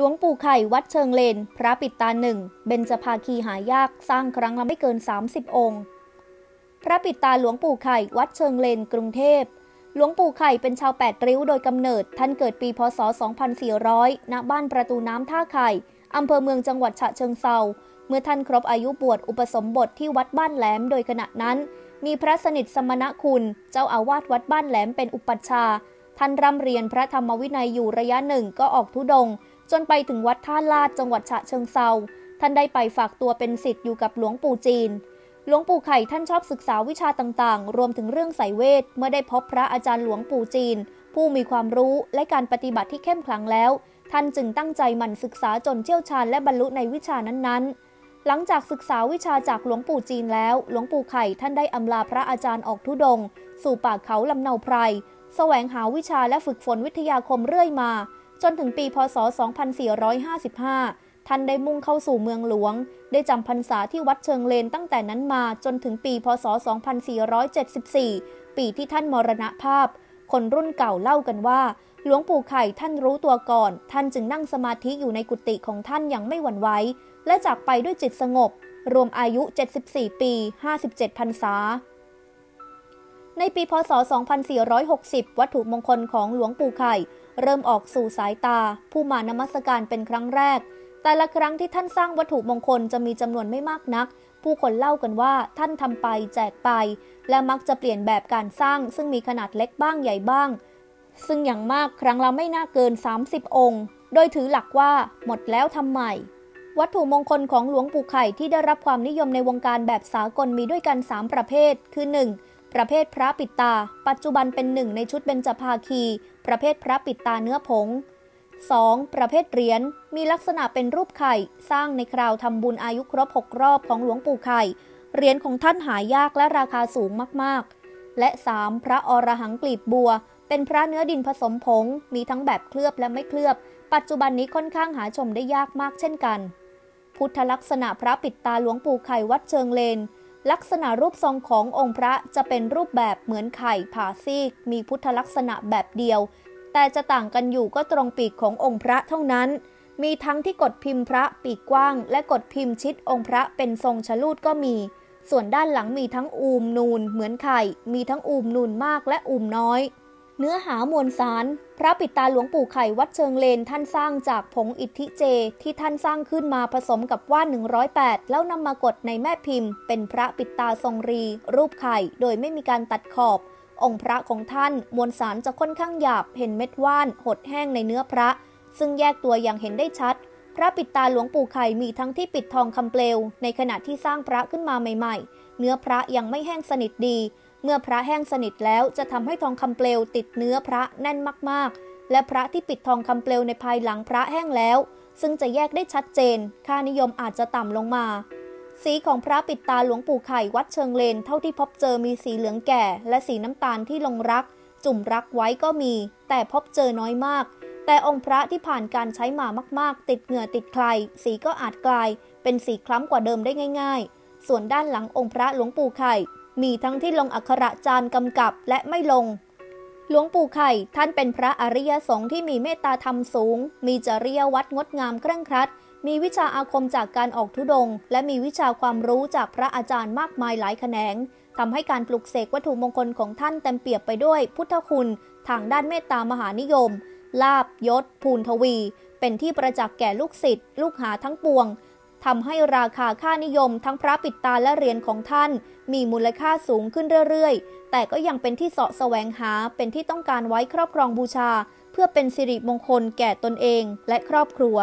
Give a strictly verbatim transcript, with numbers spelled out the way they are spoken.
หลวงปู่ไข่วัดเชิงเลนพระปิดตาหนึ่งเบญจภาคีหายากสร้างครั้งละไม่เกินสามสิบองค์พระปิดตาหลวงปู่ไข่วัดเชิงเลนกรุงเทพหลวงปู่ไข่เป็นชาวแปดริ้วโดยกำเนิดท่านเกิดปีพศสองพันสี่ร้อยณบ้านประตูน้ำท่าไข่อำเภอเมืองจังหวัดฉะเชิงเทราเมื่อท่านครบอายุบวชอุปสมบทที่วัดบ้านแหลมโดยขณะนั้นมีพระสนิทสมณคุณเจ้าอาวาสวัดบ้านแหลมเป็นอุปัชฌาย์ท่านร่ำเรียนพระธรรมวินัยอยู่ระยะหนึ่งก็ออกธุดงค์จนไปถึงวัดท่าลาดจังหวัดฉะเชิงเทราท่านได้ไปฝากตัวเป็นศิษย์อยู่กับหลวงปู่จีนหลวงปู่ไข่ท่านชอบศึกษาวิชาต่างๆรวมถึงเรื่องไสยเวทเมื่อได้พบพระอาจารย์หลวงปู่จีนผู้มีความรู้และการปฏิบัติที่เข้มขลังแล้วท่านจึงตั้งใจหมั่นศึกษาจนเชี่ยวชาญและบรรลุในวิชานั้นๆหลังจากศึกษาวิชาจากหลวงปู่จีนแล้วหลวงปู่ไข่ท่านได้อำลาพระอาจารย์ออกธุดงค์สู่ป่าเขาลำเนาไพรแสวงหาวิชาและฝึกฝนวิทยาคมเรื่อยมาจนถึงปีพศสองพันสี่ร้อยห้าสิบห้าท่านได้มุ่งเข้าสู่เมืองหลวงได้จำพรรษาที่วัดเชิงเลนตั้งแต่นั้นมาจนถึงปีพศสองพันสี่ร้อยเจ็ดสิบสี่ปีที่ท่านมรณภาพคนรุ่นเก่าเล่ากันว่าหลวงปู่ไข่ท่านรู้ตัวก่อนท่านจึงนั่งสมาธิอยู่ในกุฏิของท่านอย่างไม่หวั่นไหวและจากไปด้วยจิตสงบรวมอายุเจ็ดสิบสี่ปีห้าสิบเจ็ดพรรษาในปีพศสองพันสี่ร้อยหกสิบวัตถุมงคลของหลวงปู่ไข่เริ่มออกสู่สายตาผู้มานมัสการเป็นครั้งแรกแต่ละครั้งที่ท่านสร้างวัตถุมงคลจะมีจำนวนไม่มากนักผู้คนเล่ากันว่าท่านทำไปแจกไปและมักจะเปลี่ยนแบบการสร้างซึ่งมีขนาดเล็กบ้างใหญ่บ้างซึ่งอย่างมากครั้งละไม่น่าเกินสามสิบองค์โดยถือหลักว่าหมดแล้วทำใหม่วัตถุมงคลของหลวงปู่ไข่ที่ได้รับความนิยมในวงการแบบสากลมีด้วยกันสามประเภทคือหนึ่งประเภทพระปิดตาปัจจุบันเป็นหนึ่งในชุดเบญจภาคีประเภทพระปิดตาเนื้อผงสองประเภทเหรียญมีลักษณะเป็นรูปไข่สร้างในคราวทำบุญอายุครบหกรอบของหลวงปู่ไข่เหรียญของท่านหายากและราคาสูงมากๆและสามพระอรหังกลีบบัวเป็นพระเนื้อดินผสมผงมีทั้งแบบเคลือบและไม่เคลือบปัจจุบันนี้ค่อนข้างหาชมได้ยากมากเช่นกันพุทธลักษณะพระปิดตาหลวงปู่ไข่วัดเชิงเลนลักษณะรูปทรงขององค์พระจะเป็นรูปแบบเหมือนไข่ผ่าซีกมีพุทธลักษณะแบบเดียวแต่จะต่างกันอยู่ก็ตรงปีกขององค์พระเท่านั้นมีทั้งที่กดพิมพ์พระปีกกว้างและกดพิมพ์ชิดองค์พระเป็นทรงชะลูดก็มีส่วนด้านหลังมีทั้งอูมนูนเหมือนไข่มีทั้งอูมนูนมากและอูมน้อยเนื้อหามวลสารพระปิดตาหลวงปู่ไข่วัดเชิงเลนท่านสร้างจากผงอิทธิเจที่ท่านสร้างขึ้นมาผสมกับว่านหนึ่งร้อยแปดแล้วนำมากดในแม่พิมพ์เป็นพระปิดตาทรงรีรูปไข่โดยไม่มีการตัดขอบองค์พระของท่านมวลสารจะค่อนข้างหยาบเห็นเม็ดว่านหดแห้งในเนื้อพระซึ่งแยกตัวอย่างเห็นได้ชัดพระปิดตาหลวงปู่ไข่มีทั้งที่ปิดทองคำเปลวในขณะที่สร้างพระขึ้นมาใหม่ๆเนื้อพระยังไม่แห้งสนิทดีเมื่อพระแห้งสนิทแล้วจะทำให้ทองคำเปลวติดเนื้อพระแน่นมากๆและพระที่ปิดทองคำเปลวในภายหลังพระแห้งแล้วซึ่งจะแยกได้ชัดเจนค่านิยมอาจจะต่ำลงมาสีของพระปิดตาหลวงปู่ไข่วัดเชิงเลนเท่าที่พบเจอมีสีเหลืองแก่และสีน้ำตาลที่ลงรักจุ่มรักไว้ก็มีแต่พบเจอน้อยมากแต่องค์พระที่ผ่านการใช้มามากๆติดเหงื่อติดใครสีก็อาจกลายเป็นสีคล้ำกว่าเดิมได้ง่ายๆส่วนด้านหลังองค์พระหลวงปู่ไข่มีทั้งที่ลงอักขระจานกำกับและไม่ลงหลวงปู่ไข่ท่านเป็นพระอริยสงฆ์ที่มีเมตตาธรรมสูงมีจริยวัตรงดงามเคร่งครัดมีวิชาอาคมจากการออกธุดงค์และมีวิชาความรู้จากพระอาจารย์มากมายหลายแขนงทำให้การปลุกเสกวัตถุมงคลของท่านเต็มเปี่ยมไปด้วยพุทธคุณทางด้านเมตตามหานิยมลาภยศภูณทวีเป็นที่ประจักษ์แก่ลูกศิษย์ลูกหาทั้งปวงทำให้ราคาค่านิยมทั้งพระปิดตาและเหรียญของท่านมีมูลค่าสูงขึ้นเรื่อยๆแต่ก็ยังเป็นที่เสาะแสวงหาเป็นที่ต้องการไว้ครอบครองบูชาเพื่อเป็นสิริมงคลแก่ตนเองและครอบครัว